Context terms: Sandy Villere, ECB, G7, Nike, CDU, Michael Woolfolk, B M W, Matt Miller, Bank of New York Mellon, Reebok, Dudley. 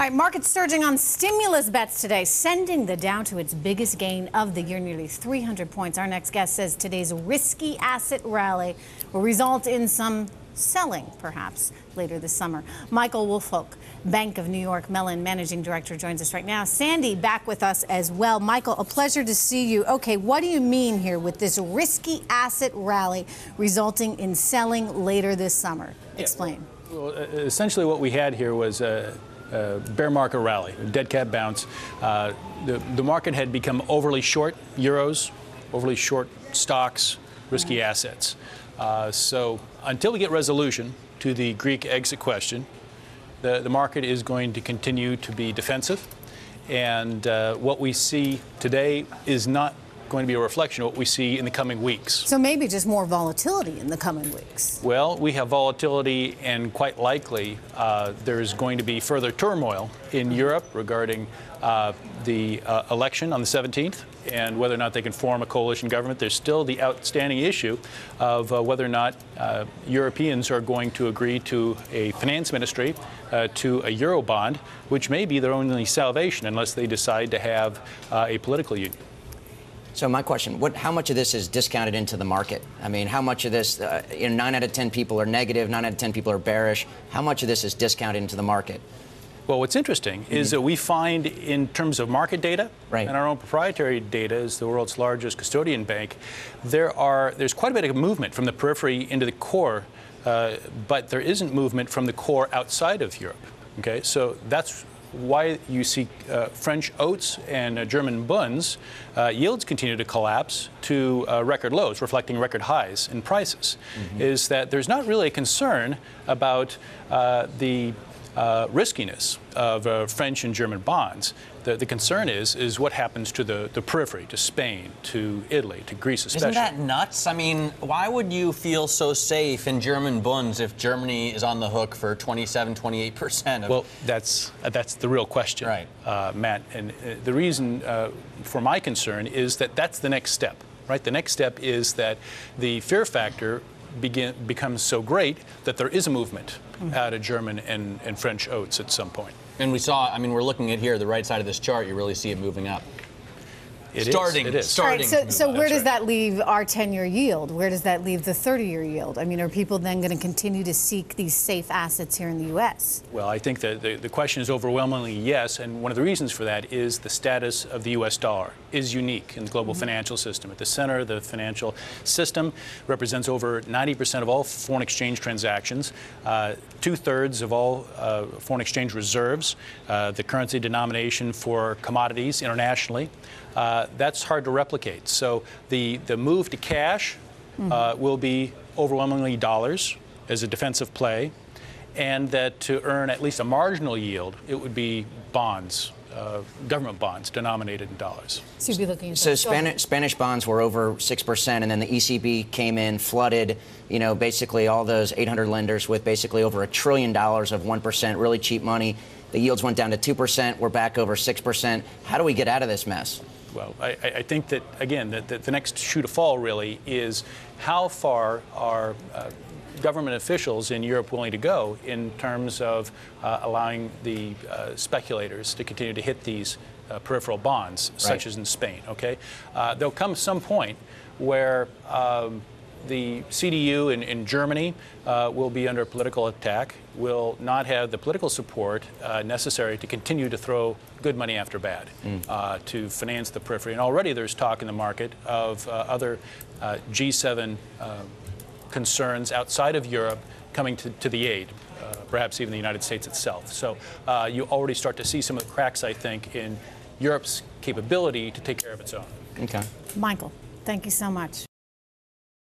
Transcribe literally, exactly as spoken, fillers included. All right, markets surging on stimulus bets today, sending the Dow to its biggest gain of the year, nearly three hundred points. Our next guest says today's risky asset rally will result in some selling, perhaps, later this summer. Michael Woolfolk, Bank of New York Mellon Managing Director, joins us right now. Sandy back with us as well. Michael, a pleasure to see you. Okay, what do you mean here with this risky asset rally resulting in selling later this summer? Explain. Yeah, well, well, essentially what we had here was a uh Uh, bear market rally, dead cat bounce. Uh, the, the market had become overly short euros, overly short stocks, risky mm-hmm. assets. Uh, so until we get resolution to the Greek exit question, the, the market is going to continue to be defensive. And uh, what we see today is not going to be a reflection of what we see in the coming weeks. So maybe just more volatility in the coming weeks. Well, we have volatility, and quite likely uh, there is going to be further turmoil in Europe regarding uh, the uh, election on the seventeenth and whether or not they can form a coalition government. There's still the outstanding issue of uh, whether or not uh, Europeans are going to agree to a finance ministry, uh, to a euro bond, which may be their only salvation unless they decide to have uh, a political union. So my question, what, how much of this is discounted into the market? I mean, how much of this, uh, you know, nine out of ten people are negative, nine out of ten people are bearish. How much of this is discounted into the market? Well, what's interesting mm-hmm. is that we find in terms of market data right. and our own proprietary data as the world's largest custodian bank, there are, there's quite a bit of movement from the periphery into the core, uh, but there isn't movement from the core outside of Europe. Okay, so that's why you see uh, French oats and uh, German bunds, uh, yields continue to collapse to uh, record lows, reflecting record highs in prices, mm-hmm. is that there's not really a concern about uh, the uh, riskiness of uh, French and German bonds. The, the concern is is what happens to the, the periphery, to Spain, to Italy, to Greece especially. Isn't that nuts? I mean, why would you feel so safe in German bunds if Germany is on the hook for twenty-seven, twenty-eight percent of... Well, that's, uh, that's the real question, right. uh, Matt. And uh, the reason uh, for my concern is that that's the next step, right? The next step is that the fear factor begin, becomes so great that there is a movement mm-hmm. out of German and, and French oats at some point. And we saw, I mean, we're looking at here, the right side of this chart, you really see it moving up. It starting, is, it is. Starting. Right, so so where That's does right. that leave our ten-year yield? Where does that leave the thirty-year yield? I mean, are people then going to continue to seek these safe assets here in the U S? Well, I think that the, the question is overwhelmingly yes, and one of the reasons for that is the status of the U S dollar is unique in the global mm-hmm. financial system. At the center of the financial system represents over ninety percent of all foreign exchange transactions, uh, two-thirds of all uh, foreign exchange reserves, uh, the currency denomination for commodities internationally. Uh, that's hard to replicate. So the, the move to cash mm-hmm. uh, will be overwhelmingly dollars as a defensive play, and that to earn at least a marginal yield, it would be bonds, uh, government bonds denominated in dollars. So you'd be looking at so Spanish, Spanish bonds were over six percent, and then the E C B came in, flooded, you know, basically all those eight hundred lenders with basically over a trillion dollars of one percent, really cheap money. The yields went down to two percent. We're back over six percent. How do we get out of this mess? Well, I, I think that, again, that the, the next shoe to fall really is how far are uh, government officials in Europe willing to go in terms of uh, allowing the uh, speculators to continue to hit these uh, peripheral bonds, right. such as in Spain, okay? Uh, there'll come some point where um, the C D U in, in Germany uh, will be under political attack, will not have the political support uh, necessary to continue to throw good money after bad mm. uh, to finance the periphery. And already there's talk in the market of uh, other uh, G seven uh, concerns outside of Europe coming to, to the aid, uh, perhaps even the United States itself. So uh, you already start to see some of the cracks, I think, in Europe's capability to take care of its own. Okay. Michael, thank you so much.